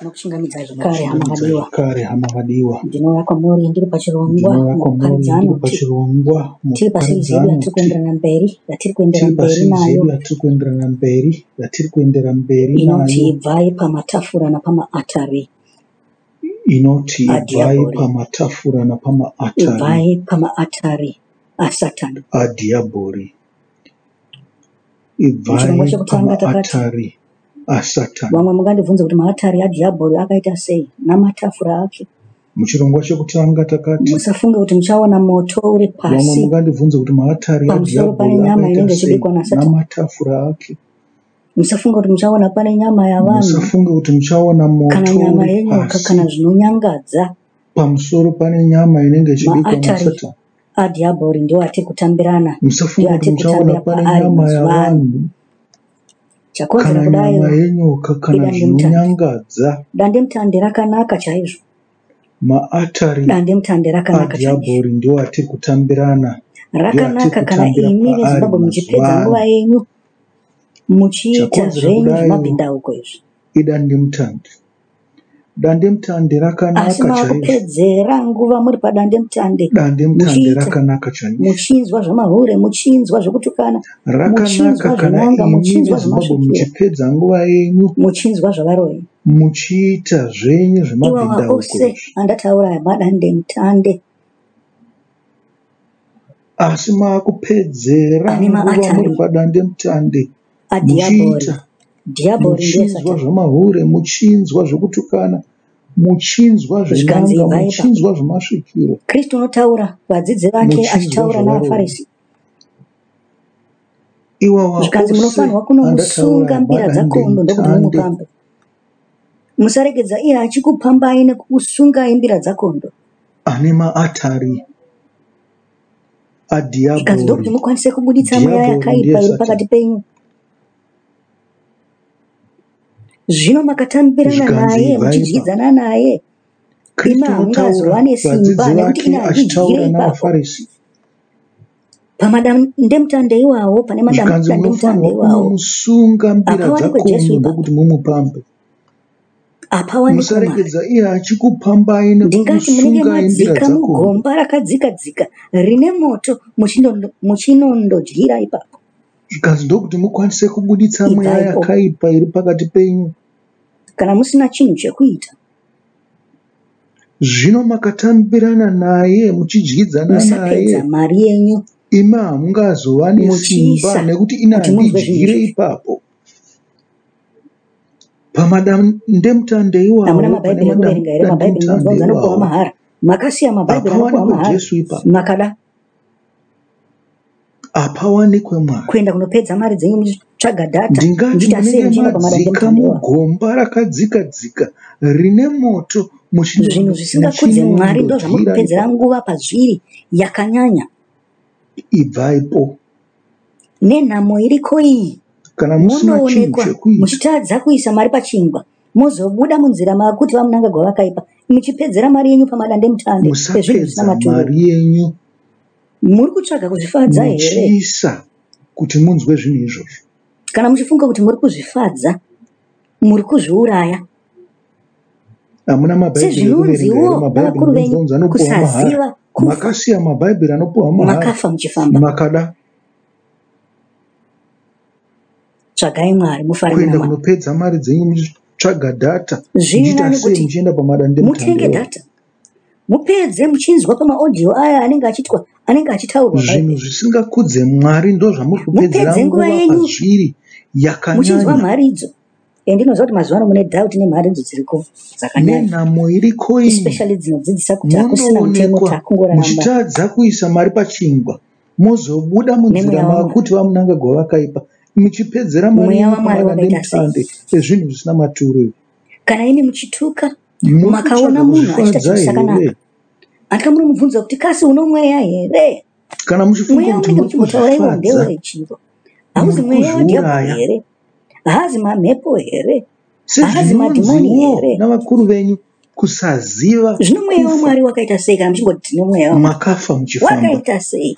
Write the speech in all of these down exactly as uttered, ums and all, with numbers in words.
kana kushinga midzari kare hamahadiwa kare hamahadiwa ndinoya kwamuri ndiri pachirombwa mupanzano pachirombwa tiri pasizivi tiri kuenderana mberi tiri kuenderana mberi nayo tiri kuenderana mberi tiri kuenderana mberi nayo inoti Ibvai pamatafura na pamaatari inoti Ibvai pamatafura na pamaatari Ibvai pamaatari asatani adiabori Ibvai pamaatari asatani vamwe mukandibvunza kuti maatari adiabori akaita sei namatafura ake muchirongwa chekutanga takati musafunge kuti muchaona moto uri pasi vamwe mukandibvunza kuti maatari adiabori akaita sei namatafura ake musafunge kuti muchaona pane nyama yavanhu musafunge kuti muchaona moto kana nyama yenyoka kana zvinonyangadza pamusoro pane nyama inenge ichibikwa nasatani adiabori ndiwo ati kutambirana musafunge kuti muchaona pane nyama yavanhu kana nyama yenyoka kana zvinonyangadza dandemutande rakanaka chaizvo maatari dandemutande rakanaka chaizvo adiabori ndiwo ati kutambirana rakanaka kana imi veZimbabwe muchipedza nguva yenyu muchiita zvenyu zvemabhindauko izvi idandemutande dandemutande rakanaka chaizvo asi makupedzera nguva muri padandemutande dandemutande rakanaka chaizvo muchinzwa zvamahure muchinzwa zvekutukana rakanaka kana muchinzwa zvemabhindauko muchipedza nguva yenyu muchinzwa zvavaroyi muchiita zvenyu zvemabhindauko andataura madandemutande asi makupedzera nguva muri padandemutande adiabori diabori muchinzwa zvamahure muchinzwa zvekutukana muchinzwa zvenanga muchinzwa zvemasvikiro Kristu unotaura vadzidzi vake achitaura navaFarisi iwawa zvikanzi munofanirwa kunomusunga mbira dzakondo ndokuti mumupambe musaregedza iye achikupambai nekukusungai mbira dzakondo ane maatari adiabori zvikanzi ndokuti mukwanise kubuditsa mweya yakaipa iri pakati penyu zvino makatambirana naye muchidyidzana naye imi hamungazova nesimba nekuti ina achitaura navaFarisi pamadandemutande iwawo pane madandemutande iwawo musunga mbira dzakondo ndokuti mumupambe musaregedza iye achikupambai nekukusunga mbira dzakondo mugomba rakadzika dzika rine moto muchinondodyira ipapo zvikanzi ndokuti mukwanise kubuditsa mweya yakaipa iri pakati penyu kana musina chinhu chekuita zvino makatambirana naye muchidyidzana naye mari yenyu imi hamungazova nesimba nekuti ina handidyire ipapo pamadandemutande iwawo mabhaibheri ekuverenga here mabhaibheri inobvunza nokupa mahara makasiya mabhaibheri nokupa mahara makada apawanikwe mari kuenda kunopedza mari dzenyu muchitsvaga data ndingamadzika mugomba rakadzika dzika rine moto zvinhu zvisingakudze mwari ndo zvamuri kupedzera nguva pazviri yakanyanya Ibvaipo nenhamo iriko iyi kana munoonekwa muchitadza kuisa mari pachingwa mozobuda munzira makuti vamunanga gwavakaipa muchipedzera mari yenyu pamadandemutande ezvinhu zvisina maturo mari yenyu muri kutsvaga kuzvifadza here muchiisa kuti munzwe zvinhu izvozvo kana muchifunga kuti muri kuzvifadza muri kuzviuraya hamuna mabhaibheri ekuverenga mabhaibheri inobvunza nokupa mahara makasiya mabhaibheri anopuwa mahara makafa muchifamba makada tsvagai Mwari mufarire namari kunopedza mari dzenyu muchitsvaga data zvinhu kuti muchienda pamadandemutande mutenge data mupedze muchinzwa pamaaudio aya anenge achitwa anenge achitaurwa zvinhu zvisingakudze Mwari ndo zvamuri kupedzera nguva pazviri yakanyanya muchinzwa mharidzo endinoziva kuti mazuva ano mune doubt nemharidzo dziriko dzakanyanya nenhamo iriko iyi especially dzinodzidzisa kuti akusina mutemo takungoraramba muchitadza kuisa mari pachingwa mozobuda munzira makuti vamunanga gwavakaipa muchipedzera mari nemutande ezvinhu zvisina maturo kana ine muchituka makaona munhu achiita chinhu chakanaka akamuromubvunza kuti kasi unomweya here kana muchifunga kuti muri kutaura iwo ndewe chiro hamuzi mweya wadiabhori here haazi mamhepo here haazi madhimoni here navakuru venyu kusaziva zvino mweya wamwari wakaita sei kana muchingoti tine mweya wamakafa muchifamba wakaita sei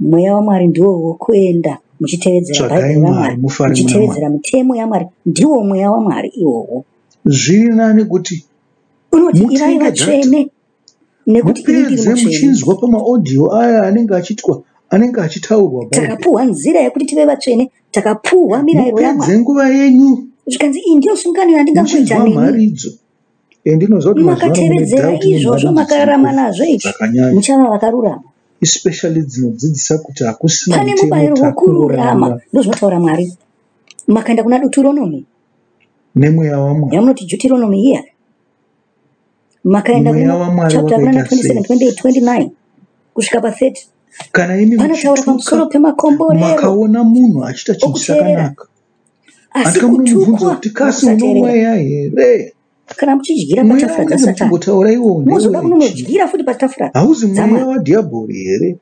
mweya wamwari ndiwo wokuenda muchitevedzera bhaibheri ramwari muchitevedzera mitemo yamwari ndiwo mweya wamwari iwowo zvirinane kuti mutenge dzati mupedze muchinzwa pamaodhiyo aya anenge achitwa anenge achitaurwa takapuhwa nzira yekuti tive vatsvene takapuhwa mirayiro yamwari mupedze nguva yenyu zvikanzi iyi ndiyo sungano yandingangoita nemi makatevedzera izvozvo makararama nazvo izvi muchava vakarurama especially dzinodzidzisa kuti hakusina pane mubayiro wokururama ndozvinotaura Mwari makaenda kuna Deuteronomy nemweya wamwari yamunoti Deuteronomy iya makaenda kuna chapter twenty-seven, twenty-eight, twenty-nine kusvika pa thirty kana imi panotaura pamusoro pemakomborero makaona munhu achita chinhu chakanaka asi kutukwa kuti kasi unomweya here kana muchidyira patafura dzasatani muzoda kunonodyira futi patafura hauzi mweya wadhiabhori here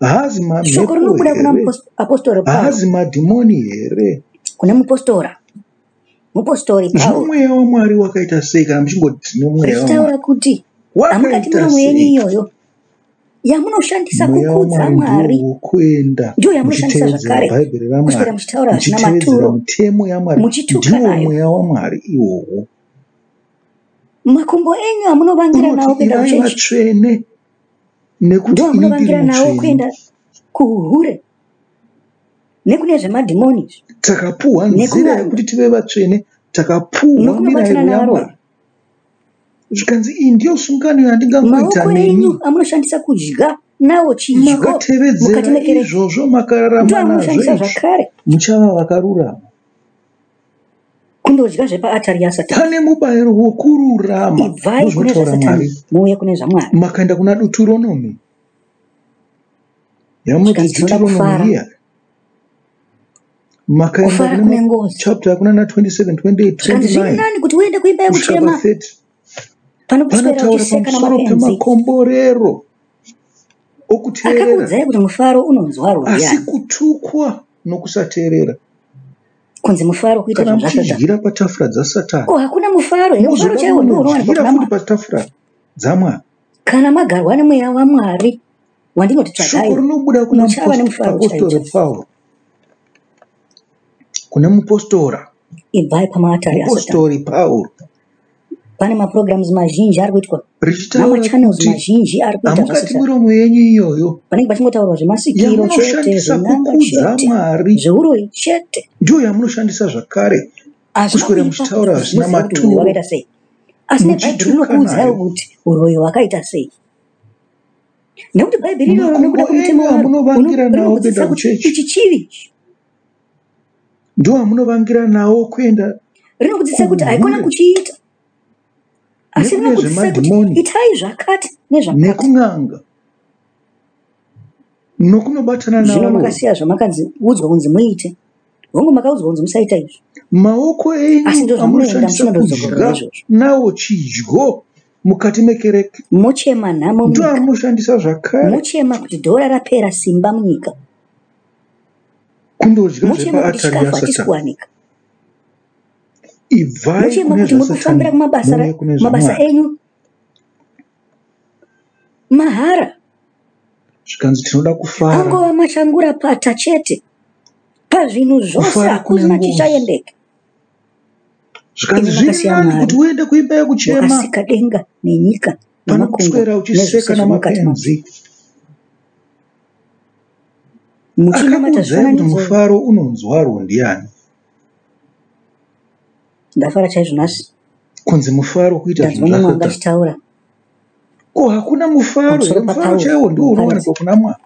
haazi mamhepo here haazi madhimoni here kune mupostora mupostori Pauro mweya wamwari wakaita sei kana muchingoti nemweya wamwari kuti hamukati mweya wenyu iyoyo yamunoshandisa kukudza Mwari ndiyo yamunoshandisa zvakare kuswera muchitaura hazvina maturo muchituka nayo mweya wamwari iwowo makumbo enyu amunobangira nawo kuenda kuchechi nekuti amunobangira nawo kuenda kuhure nekune zvemadhimoni takapuhwa nzira yekuti tive vatsvene takapuhwa mirayiro yamwari zvikanzi iyi ndiyo sungano yandingangoita nemi maoko enyu amunoshandisa kudya nawo chidyo mukati mekerezvozvo makararama nazvo zvakare muchava vakarurama kundodya zvepaatari yaSatani pane mubayiro wokururama Ibvai kune zvaSatani muuye kune zvaMwari makaenda kuna Deuteronomy yamunoti Deuteronomy iya makaenda kuna chapter yakuna na twenty-seven, twenty-eight, twenty-nine kuti uende kuimba yekuchema panotaura pamusoro pemakomborero okuteerera akakuudzai kuti mufaro unonzwa ruri asi kutukwa nokusateerera kunzi mufaro kuita zvamuchidyira patafura dzaSatani ko hakuna mufaro here mufaro chaiwo ndiwo unowanikwa kuti patafura dzaMwari kana magarwa nemweya waMwari wandinoti tsvagai shoko rinobuda kuna mupostori Pauro kuna mupostora Ibvai pamaatari asata mupostori Pauro pane maprograms mazhinji ari kuitwa namachannels mazhinji ari kuita zvakati miromo yenyu iyoyo panenge pachingotaurwa zvemasikiro chete zvinangakudza Mwari zveuroi chete ndiyo yamunoshandisa zvakare kuswera muchitaura hazvina maturo wakaita sei asi nebhaibheri rinokuudzaiwo kuti uroi hwakaita sei nekuti bhaibheri iroro nekuda kwemutemo rinokudzidzisa kuti ichi chivi ndiwo wamunovangira nawo kuenda rinokudzidzisa kuti haikona kuchiita asi rinokudzidzisa kuti itai zvakati nezvanekun'anga nokunobatana navo zvino makasiya zvamakanziudzwa kunzi muite hongu makaudzwa kunzi musaita izvi maoko enyu amunoshandisa kudya nawo chidyo mukati mekereke mochema nhamo munyika ndiwo amunoshandisa zvakare mochema kuti dhora rapera simba munyika kundodya zvepaatari yaSatani Ibvai kune zvasatani muuye kune zvamwari mahara zvikanzi tinoda kufara angova mashangura pata chete pazvinhu zvose hakuna chichaendeka zvikanzi zvirinani kuti uende kuimba yekuchema asika denga nenyika panokuswera uchiseka namapenzi muchinamata zvanani mufaro unonzwa ro ndiani ndafara chaizvo nhasi kunzi mufaro kuita zvinhu zvakataura ko hakuna mufaro mufaro chaiwo ndiwo unowanikwa kuna Mwari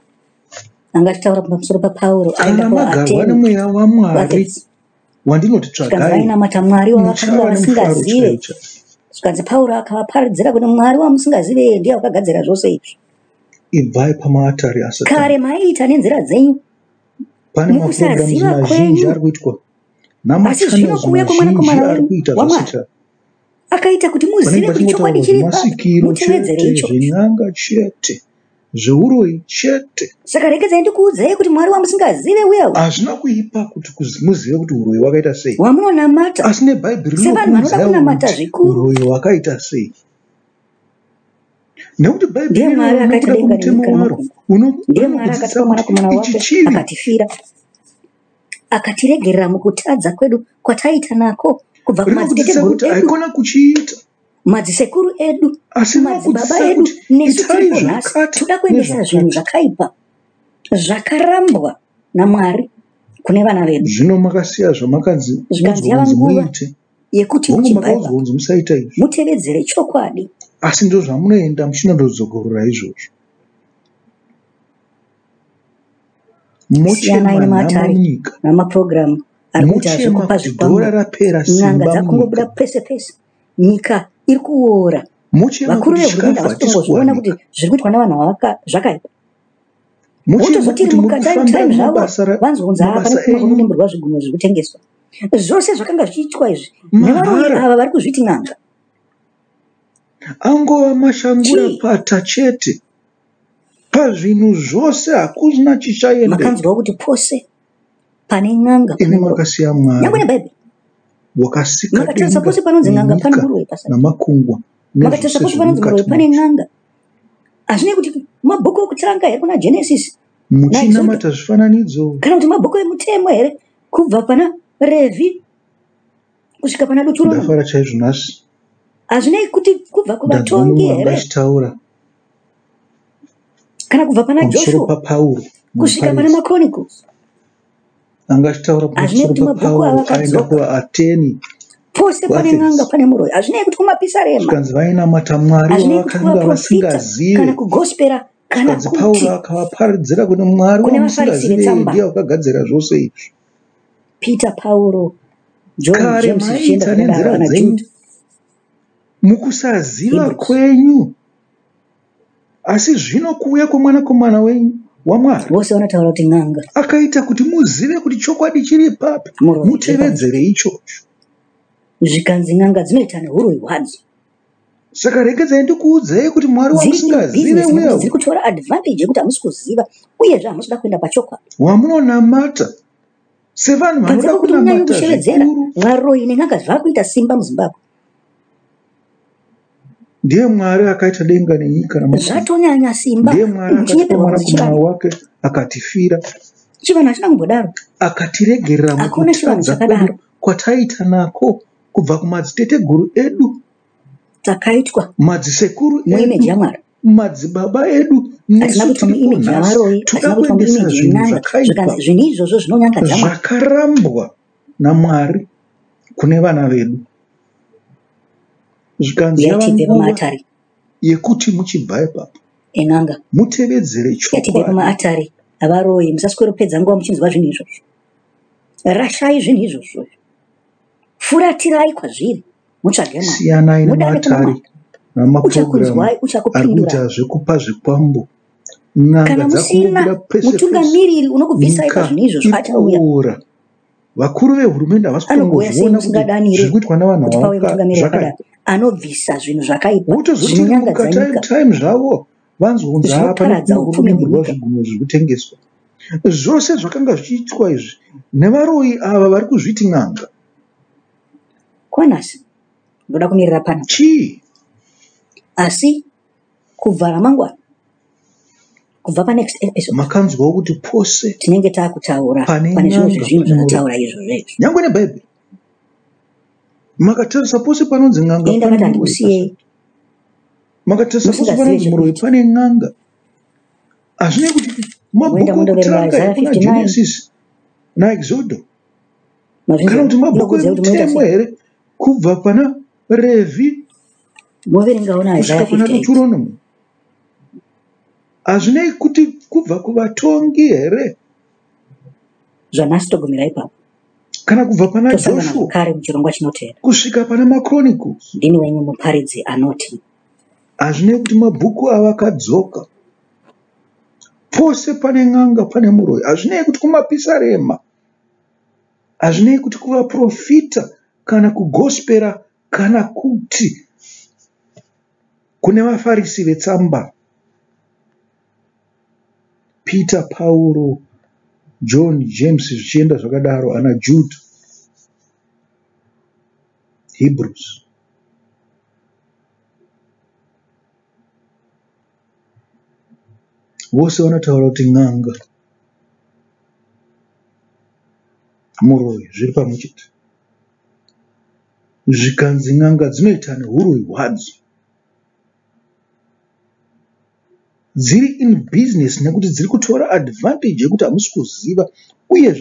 angataura pamusoro paPauro aenda kuatemwa nemweya waMwari wandinoti tsvagai kana mata Mwari wavakanga vasingazive zvikanzi Pauro akavaparidzira kuti Mwari wamusingazive ndiye akagadzira zvose izvi Ibvai pamaatari asata kare maiita nenzira dzenyu pane maprograms mazhinji ari kuitwa asi zvino kuuya kwamwana komana wamwari akaita kuti muzive kuti chokwadi chiripamutevedzere icho zvenanga chete zveuroi chete saka rekezai ndikuudzai kuti Mwari wamusingazive uyewo hazvina kuipa kuti muzive kuti uroi wakaita sei wamunonamata asi nebhaibheri rinokuudzai kuti kunamata zvikuru uroi wakaita sei nekuti bhaibheri rinokuudzai kuti mutemo waro unomudzidzisa kuti ichi chivi akatifira akatiregera mukutadza kwedu kwataita nako kubva kumadzisekuru aikona kuchiita madzisekuru edu madzibaba edu nesu tiripo nhasi toda kuendesa zvinhu zvakaipa zvakarambwa naMwari kune vana vedu. Zvino makasiya zvamakanzi zvikanziya vanguva yekuti muchibhaiba mutevedzere chokwadi asi ndo zvamunoenda muchinondozogorora izvozvo. Muchema naMatari namaprogramu ari kuti azvikupa zvipango nyanga dzakungobuda pese pese nyika iri kuora vakuru vehurumende havasitozviona kuti zviri kuitwa navanhu avaka zvakaipa. Mutozoti iri mukatime time zvavo vanzounza apa nekumakononomberwa zvigunwe zviri kutengeswa zvose zvakanga zvichiitwa izvi nevarori ava vari kuzviti n'anga angova mashangura pata chete. Pazvinhu zvose hakuna chichaenda. Makanzwa kuti pose pane n'anga pane makasiya Mwari. Nyangwe neBhayibheri. Wakasika. Makatesa pose panonzi n'anga pane muroyi pasati. Namakungwa. Makatesa pose panonzi muroyi pane n'anga. Azvinei kuti mabhuku okutsanga here kuna Genesis. Muchinamata zvifananidzo. Kana kuti mabhuku emutemo here kubva pana Revhi kusvika pana Deuteronomy. Ndafara chaizvo nhasi. Azvinei kuti kubva kuvatongi here. Kana kubva pana Joshua kusvika pana Chronicles angashtaura pamusoro paPauro aenda kuva Ateni pose pane n'anga pane muroyi. Azvinei kuti kumapisarema zvikanzi vainamata Mwari vakanga vasingazivi kana kugospera kana kuti Pauro akavaparidzira kune Mwari vasingazivi ndiye akagadzira zvose izvi. Peter Pauro John James Chenderera kana Jude mukusaziva kwenyu asi zvino kuuya kwemwana komwana wenyu waMwari vose vanotaura kuti n'anga akaita kuti muzive kuti chokwadi chiri papi mutevedzere ichocho. Zvikanzi n'anga dzinoita neuroyi hwadzo. Saka regedzai ndikuudzei kuti Mwari wamusingazive uye dziri kutora advantage yekuti hamusi kuziva uyezve hamusi kuda kuenda pachokwadi wamunonamata sevanhu vanoda kunamata zvekushevedzera varoyi nen'anga zvavakuita simba muZimbabwe. Ndiye Mwari akaita denga nenyika namasvingo. Zvatonyanya simba. Ndiye Mwari akaita mwana wake akatifira. Chivanhu hachina kumbodaro. Akatiregera mukutadza kwedu kwataita nako kubva kumadziteteguru edu. Takaitwa. Madzisekuru edu. Madzibaba edu. Hatina kutsvaka imeji yavaroyi. Hatina kutsvaka imeji yen'anga. Zvinhu izvozvo zvinonyangadza Mwari. Zvakarambwa naMwari kune vana vedu. Zvikanziya vanguva yekuti muchibva ipapo en'anga mutevedzere chokwadi. MaAtari avaroyi musasweropedza nguva muchinzwa zvinhu izvozvo. Rashai zvinhu izvozvo. Furatirai kwazviri mutsvage Mwari. Siyanai naMaAtari namaprogramu ari kuita zvekupa zvikwambo. Kana musina mutungamiriri unokubvisai pazvinhu izvozvo achauya. Vakuru vehurumende havasi kungozviona kuti zviri kuitwa navanhu zvakaipa anobvisa zvinhu zvakaipa zvinonyangadza nyika time zvavo vanzounza apa nekumakononomberwa zvigunwe zviri kutengeswa zvose zvakanga zvichiitwa izvi nevaroyi ava vari kuzviti n'anga kwanhasi. Ndoda kumirira pano chii asi kubva ramangwana kubva panext episode makanzwawo kuti pose tinenge taakutaura pane zvimwe zvinhu zvinotaura izvozvo izvi nyangwe neBhayibheri. Makatarisa pose panonzi n'anga pane muroyi. Makatarisa pose panonzi muroyi pane n'anga. Azvinei kuti mabhuku okutsvanga kuna Genesis naExodo. Kana kuti mabhuku emutemo here kubva pana Revhi kusvika pana Deuteronomy. Azvinei kuti kubva kuvatongi here zvanhasi togumirai ipapo. Kana kubva pana Joshua kusvika pana maChronicles. Ndini wenyu Muparidzi Anoti. Azvinei kuti mabhuku ava akadzoka pose pane n'anga pane muroyi. Azvinei kuti kumapisarema azvinei kuti kuvaprofita kana kugospera kana kuti kune vafarisi vetsamba. Peter Pauro John James zvichienda zvakadaro ana Jude Hebrews vose vanotaura kuti n'anga muroi zviri pamwe chete. Zvikanzi n'anga dzinoita neuroi hwadzo dziri in business nekuti dziri kutora advantage yekuti hamusi kuziva uyezve